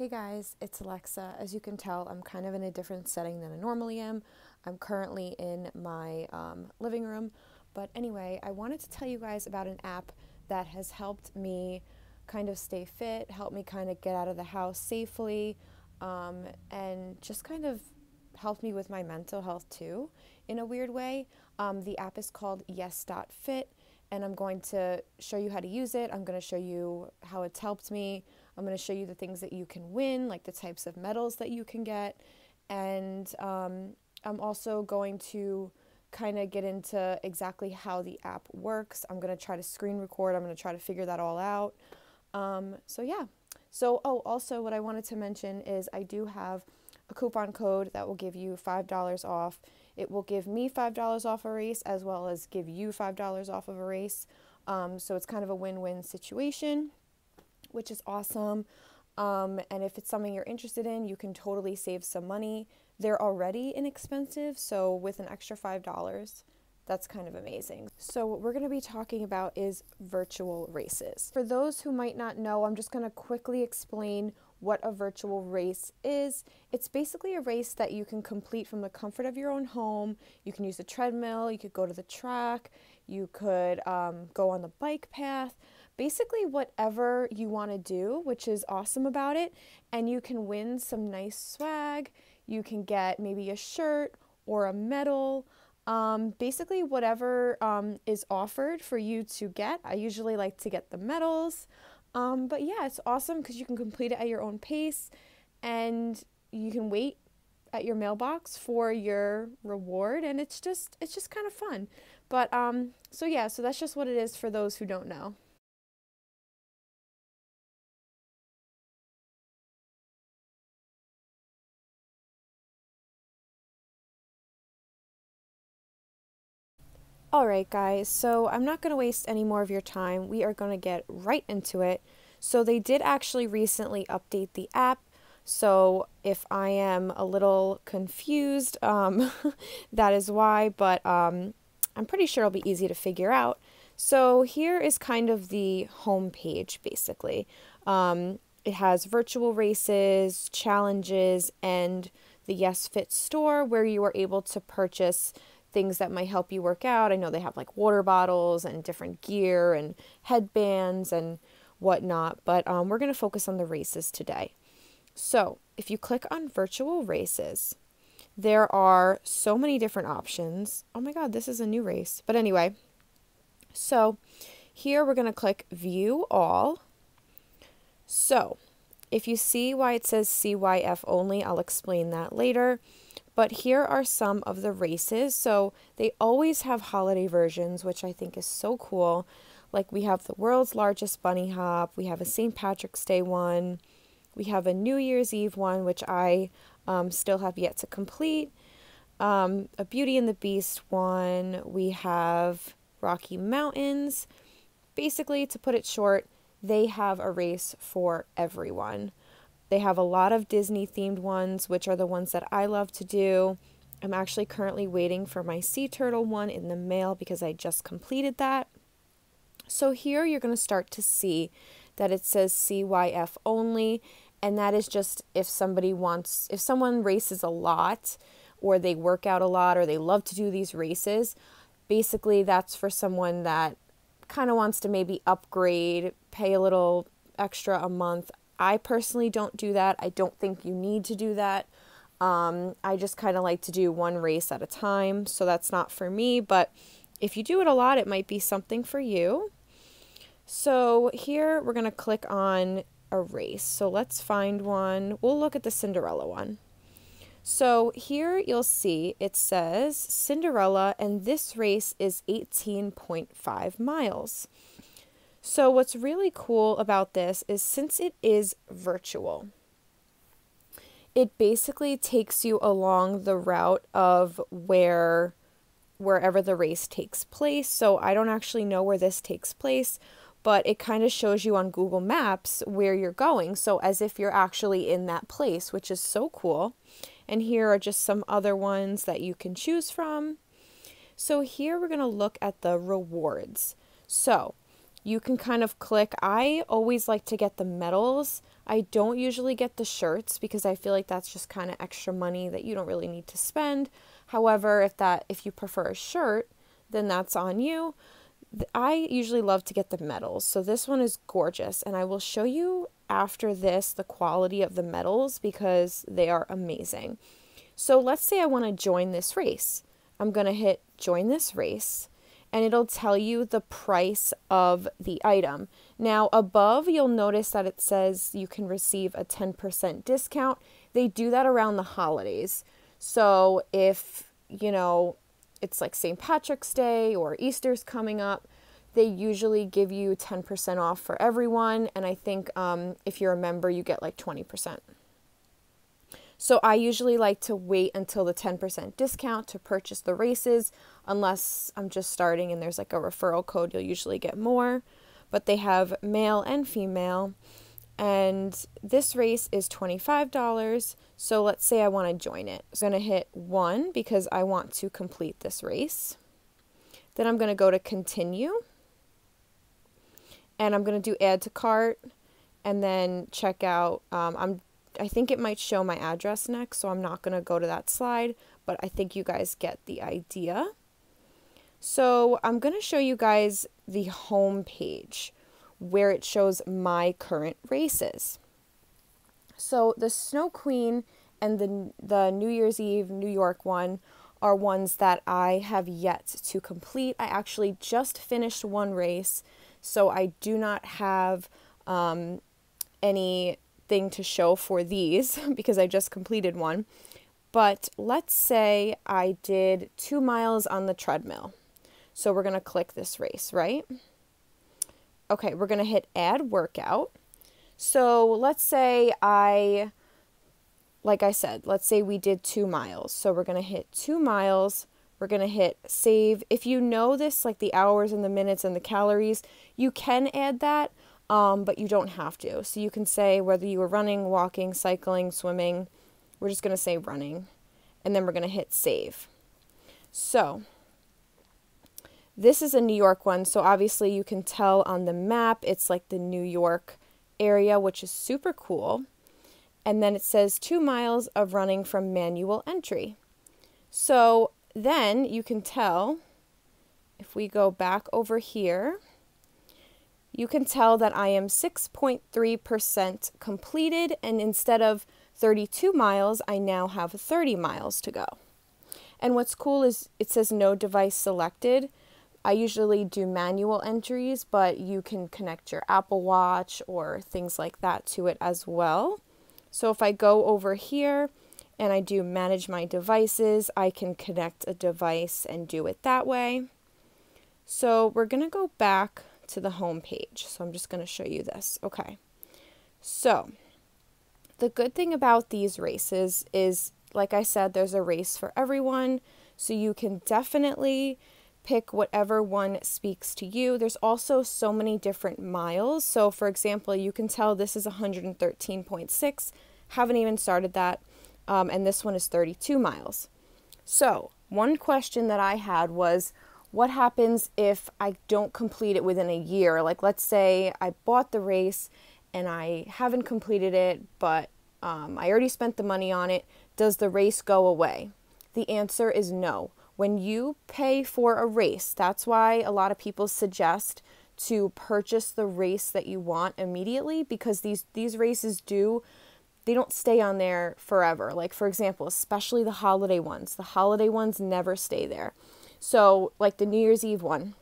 Hey guys, it's Alexa. As you can tell, I'm kind of in a different setting than I normally am. I'm currently in my living room. But anyway, I wanted to tell you guys about an app that has helped me kind of stay fit, helped me kind of get out of the house safely, and just kind of helped me with my mental health too, in a weird way. The app is called YesFit, and I'm going to show you how to use it. I'm going to show you how it's helped me. I'm going to show you the things that you can win, like the types of medals that you can get. And I'm also going to kind of get into exactly how the app works. I'm going to try to screen record. I'm going to try to figure that all out. Also what I wanted to mention is I do have a coupon code that will give you $5 off. It will give me $5 off a race as well as give you $5 off of a race. So it's kind of a win-win situation, which is awesome. And if it's something you're interested in, you can totally save some money. They're already inexpensive, so with an extra $5, that's kind of amazing. So what we're going to be talking about is virtual races. For those who might not know, I'm just going to quickly explain what a virtual race is. It's basically a race that you can complete from the comfort of your own home. You can use a treadmill, you could go to the track, you could go on the bike path. Basically whatever you want to do, which is awesome about it, and you can win some nice swag. You can get maybe a shirt or a medal, basically whatever is offered for you to get. I usually like to get the medals, but yeah, it's awesome because you can complete it at your own pace and you can wait at your mailbox for your reward, and it's just kind of fun. But so that's just what it is for those who don't know. Alright guys, so I'm not going to waste any more of your time. We are going to get right into it. So they did actually recently update the app, so if I am a little confused, that is why, but I'm pretty sure it'll be easy to figure out. So here is kind of the home page basically. It has virtual races, challenges, and the YesFit store where you are able to purchase things that might help you work out. I know they have like water bottles and different gear and headbands and whatnot, but we're going to focus on the races today. So if you click on virtual races, there are so many different options. Oh my God, this is a new race. But anyway, so here we're going to click view all. So if you see why it says CYF only, I'll explain that later. But here are some of the races. So they always have holiday versions, which I think is so cool. Like we have the world's largest bunny hop. We have a St. Patrick's Day one. We have a New Year's Eve one, which I still have yet to complete. A Beauty and the Beast one. We have Rocky Mountains. Basically, to put it short, they have a race for everyone. They have a lot of Disney themed ones, which are the ones that I love to do. I'm actually currently waiting for my sea turtle one in the mail because I just completed that. So here you're going to start to see that it says CYF only, and that is just if someone races a lot or they work out a lot or they love to do these races, basically that's for someone that kind of wants to maybe upgrade, pay a little extra a month. I personally don't do that. I don't think you need to do that. I just kind of like to do one race at a time, so that's not for me. But if you do it a lot, it might be something for you. So here we're going to click on a race. So let's find one. We'll look at the Cinderella one. So here you'll see it says Cinderella, and this race is 18.5 miles. So what's really cool about this is since it is virtual, it basically takes you along the route of wherever the race takes place. So I don't actually know where this takes place, but it kind of shows you on Google Maps where you're going. So as if you're actually in that place, which is so cool. And here are just some other ones that you can choose from. So here we're going to look at the rewards. So you can kind of click. I always like to get the medals. I don't usually get the shirts because I feel like that's just kind of extra money that you don't really need to spend. However, if you prefer a shirt, then that's on you. I usually love to get the medals. So this one is gorgeous, and I will show you after this the quality of the medals because they are amazing. So let's say I want to join this race. I'm going to hit join this race, and it'll tell you the price of the item. Now above, you'll notice that it says you can receive a 10% discount. They do that around the holidays. So if, you know, it's like St. Patrick's Day or Easter's coming up, they usually give you 10% off for everyone. And I think if you're a member, you get like 20%. So I usually like to wait until the 10% discount to purchase the races, unless I'm just starting and there's like a referral code, you'll usually get more. But they have male and female. And this race is $25. So let's say I want to join it. So I'm going to hit 1 because I want to complete this race. Then I'm going to go to continue. And I'm going to do add to cart and then check out. I think it might show my address next, so I'm not going to go to that slide, but I think you guys get the idea. So I'm going to show you guys the home page where it shows my current races. So the Snow Queen and the New Year's Eve New York one are ones that I have yet to complete. I actually just finished one race, so I do not have any thing to show for these because I just completed one. But let's say I did 2 miles on the treadmill. So we're gonna click this race, right? Okay, we're gonna hit add workout. So let's say let's say we did 2 miles. So we're gonna hit 2 miles. We're gonna hit save. If you know this, like the hours and the minutes and the calories, you can add that. But you don't have to. So you can say whether you were running, walking, cycling, swimming. We're just going to say running. And then we're going to hit save. So this is a New York one. So obviously you can tell on the map, it's like the New York area, which is super cool. And then it says 2 miles of running from manual entry. So then you can tell if we go back over here, you can tell that I am 6.3% completed, and instead of 32 miles, I now have 30 miles to go. And what's cool is it says no device selected. I usually do manual entries, but you can connect your Apple Watch or things like that to it as well. So if I go over here and I do manage my devices, I can connect a device and do it that way. So we're going to go back to the home page. So I'm just going to show you this. Okay. So the good thing about these races is, like I said, there's a race for everyone. So you can definitely pick whatever one speaks to you. There's also so many different miles. So for example, you can tell this is 113.6. Haven't even started that. And this one is 32 miles. So one question that I had was, what happens if I don't complete it within a year? Like, let's say I bought the race and I haven't completed it, but I already spent the money on it. Does the race go away? The answer is no. When you pay for a race, that's why a lot of people suggest to purchase the race that you want immediately, because these races they don't stay on there forever. Like, for example, especially the holiday ones. The holiday ones never stay there. So like the New Year's Eve one,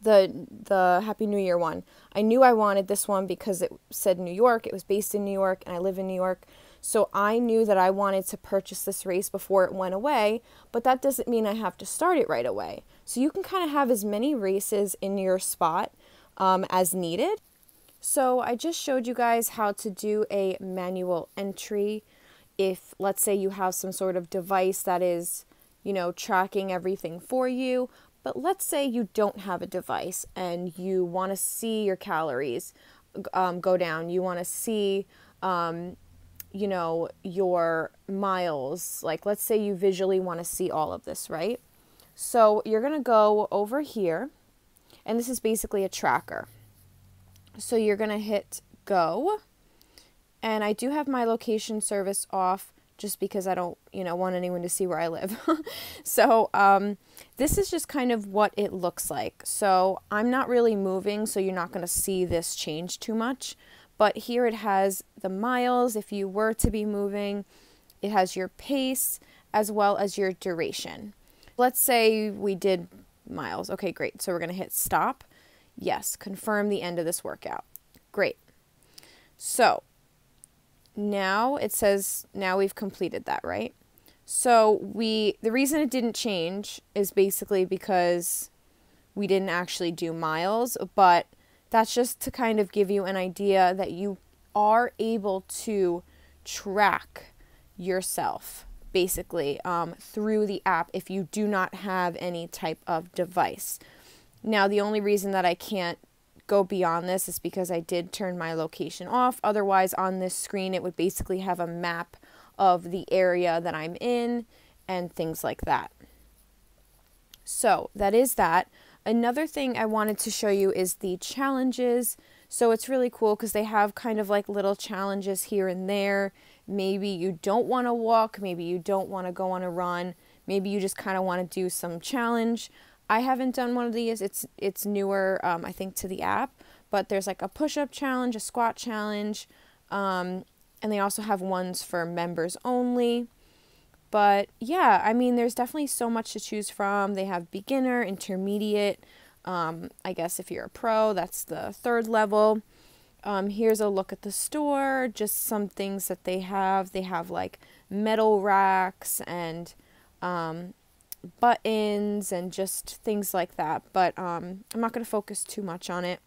the Happy New Year one, I knew I wanted this one because it said New York, it was based in New York, and I live in New York. So I knew that I wanted to purchase this race before it went away, but that doesn't mean I have to start it right away. So you can kind of have as many races in your spot as needed. So I just showed you guys how to do a manual entry. If, let's say, you have some sort of device that is, you know, tracking everything for you. But let's say you don't have a device and you want to see your calories go down. You want to see, you know, your miles. Like, let's say you visually want to see all of this, right? So you're going to go over here. and this is basically a tracker. So you're going to hit go, and I do have my location service off just because I don't, want anyone to see where I live. So this is just kind of what it looks like. So I'm not really moving, so you're not going to see this change too much. But here it has the miles, if you were to be moving, it has your pace as well as your duration. Let's say we did miles. Okay, great. So we're going to hit stop. Yes, confirm the end of this workout. Great. So now it says, now we've completed that, right? So the reason it didn't change is basically because we didn't actually do miles, but that's just to kind of give you an idea that you are able to track yourself basically through the app if you do not have any type of device. Now, the only reason that I can't go beyond this is because I did turn my location off. Otherwise, on this screen, it would basically have a map of the area that I'm in and things like that. So that is that. Another thing I wanted to show you is the challenges. So it's really cool because they have kind of like little challenges here and there. Maybe you don't want to walk, maybe you don't want to go on a run, maybe you just kind of want to do some challenge. I haven't done one of these. It's newer, I think, to the app, but there's like a push-up challenge, a squat challenge, and they also have ones for members only. But yeah, I mean, there's definitely so much to choose from. They have beginner, intermediate, I guess if you're a pro, that's the third level. Here's a look at the store, just some things that they have. They have like metal racks and buttons and just things like that, but I'm not going to focus too much on it.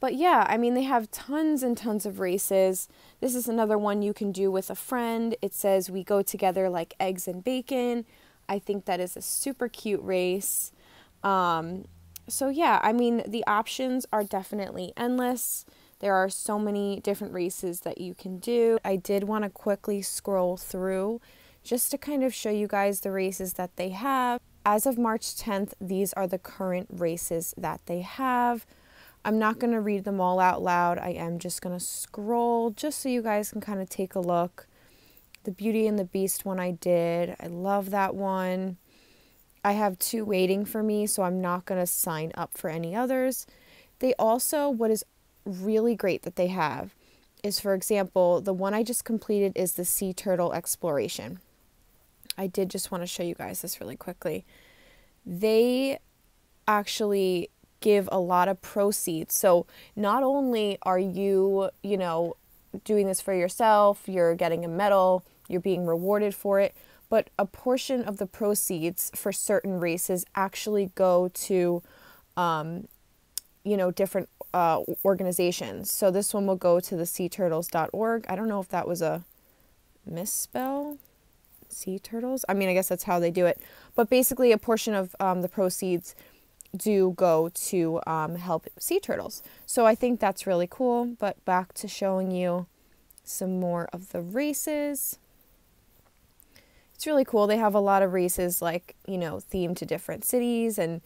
But yeah, I mean, they have tons and tons of races. This is another one you can do with a friend. It says we go together like eggs and bacon. I think that is a super cute race. So yeah, I mean, the options are definitely endless. There are so many different races that you can do. I did want to quickly scroll through just to kind of show you guys the races that they have. As of March 10th, these are the current races that they have. I'm not going to read them all out loud. I am just going to scroll just so you guys can kind of take a look. The Beauty and the Beast one I did. I love that one. I have two waiting for me, so I'm not going to sign up for any others. They also, what is really great that they have is, for example, the one I just completed is the sea turtle exploration. I did just want to show you guys this really quickly. They actually give a lot of proceeds. So not only are you, doing this for yourself, you're getting a medal, you're being rewarded for it, but a portion of the proceeds for certain races actually go to, different organizations. So this one will go to the seaturtles.org. I don't know if that was a misspell. Sea turtles? I mean, I guess that's how they do it. But basically a portion of the proceeds do go to help sea turtles. So I think that's really cool. But back to showing you some more of the races. It's really cool. They have a lot of races, like, themed to different cities, and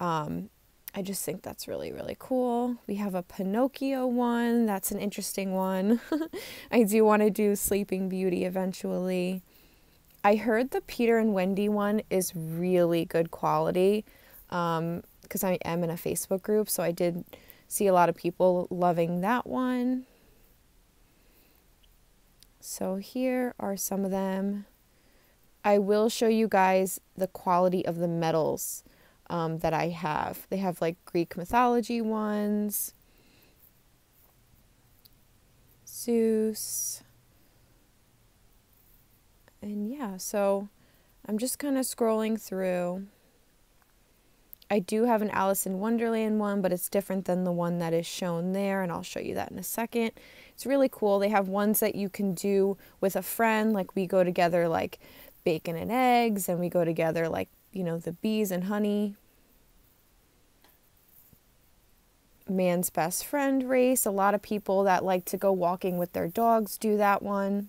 I just think that's really, really cool. We have a Pinocchio one. That's an interesting one. I do want to do Sleeping Beauty eventually. I heard the Peter and Wendy one is really good quality, because I am in a Facebook group, so I did see a lot of people loving that one. So here are some of them. I will show you guys the quality of the medals that I have. They have like Greek mythology ones, Zeus, and yeah, so I'm just kind of scrolling through. I do have an Alice in Wonderland one, but it's different than the one that is shown there, and I'll show you that in a second. It's really cool. They have ones that you can do with a friend, like we go together like bacon and eggs, and we go together like, the bees and honey. Man's best friend race. A lot of people that like to go walking with their dogs do that one.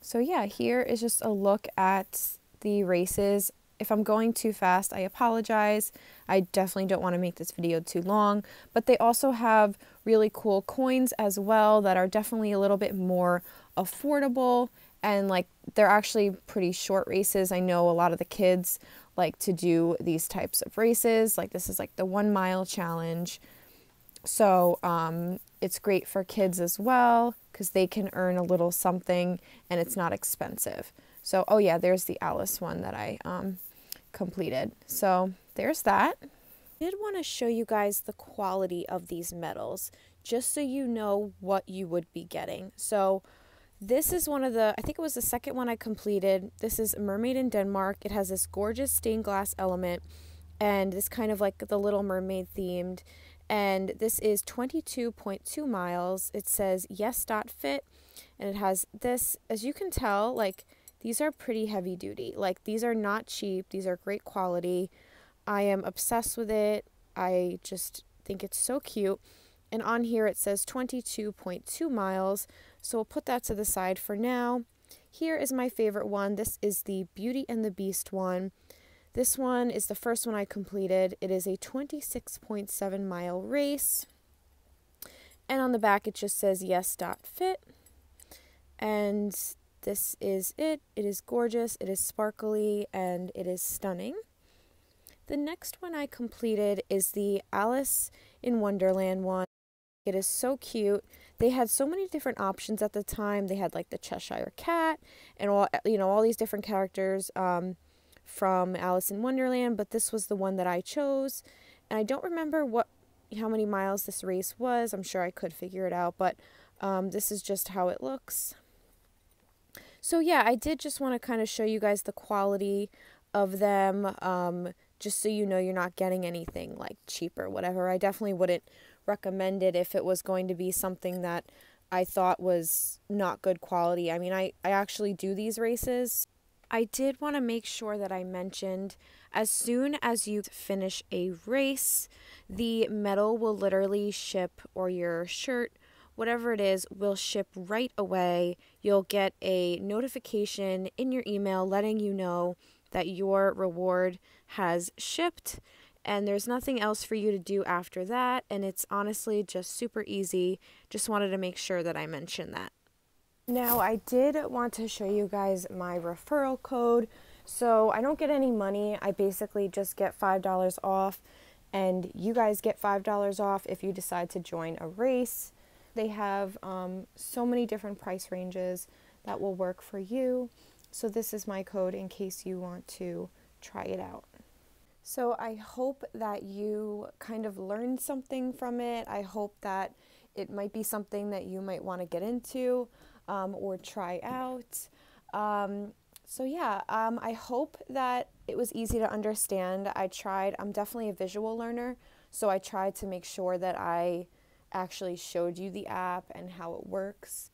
So yeah, here is just a look at the races If I'm going too fast, I apologize. I definitely don't want to make this video too long, but they also have really cool coins as well that are definitely a little bit more affordable, and like they're actually pretty short races. I know a lot of the kids like to do these types of races. Like this is like the 1 mile challenge. So it's great for kids as well because they can earn a little something and it's not expensive. So, oh yeah, there's the Alice one that I completed. So there's that. I did want to show you guys the quality of these medals just so you know what you would be getting. So this is one of the, I think it was the second one I completed. This is Mermaid in Denmark. It has this gorgeous stained glass element and this kind of like the Little Mermaid themed. And this is 22.2 miles. It says yes.fit and it has this, as you can tell, like these are pretty heavy duty. Like these are not cheap. These are great quality. I am obsessed with it. I just think it's so cute. And on here it says 22.2 miles. So we'll put that to the side for now. Here is my favorite one. This is the Beauty and the Beast one. This one is the first one I completed. It is a 26.7 mile race. And on the back it just says yes.fit. And this is it. It is gorgeous. It is sparkly and it is stunning. The next one I completed is the Alice in Wonderland one. It is so cute. They had so many different options at the time. They had like the Cheshire Cat and all, you know, all these different characters from Alice in Wonderland, but this was the one that I chose. And I don't remember how many miles this race was. I'm sure I could figure it out, but this is just how it looks. So yeah, I did just want to kind of show you guys the quality of them. Just so you know you're not getting anything like cheap or whatever. I definitely wouldn't recommend it if it was going to be something that I thought was not good quality. I mean, I actually do these races. I did want to make sure that I mentioned as soon as you finish a race, the medal will literally ship, or your shirt, whatever it is, will ship right away. You'll get a notification in your email letting you know that your reward has shipped, and there's nothing else for you to do after that, and it's honestly just super easy. Just wanted to make sure that I mentioned that. Now I did want to show you guys my referral code. So I don't get any money. I basically just get $5 off, and you guys get $5 off if you decide to join a race. They have so many different price ranges that will work for you. So this is my code in case you want to try it out. So I hope that you kind of learned something from it. I hope that it might be something that you might want to get into or try out. So yeah, I hope that it was easy to understand. I'm definitely a visual learner, so I tried to make sure that I actually showed you the app and how it works.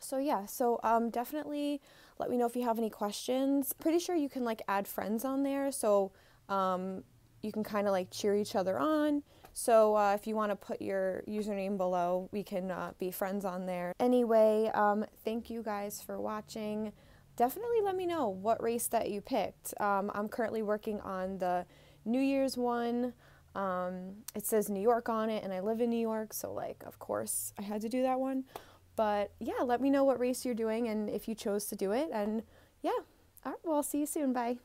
So yeah, so definitely let me know if you have any questions. Pretty sure you can like add friends on there, so you can kind of like cheer each other on. So if you want to put your username below, we can be friends on there. Anyway, thank you guys for watching. Definitely let me know what race that you picked. I'm currently working on the New Year's one. It says New York on it, and I live in New York, so like of course I had to do that one. But yeah, let me know what race you're doing and if you chose to do it. And yeah, all right, well, I'll see you soon. Bye.